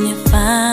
when you find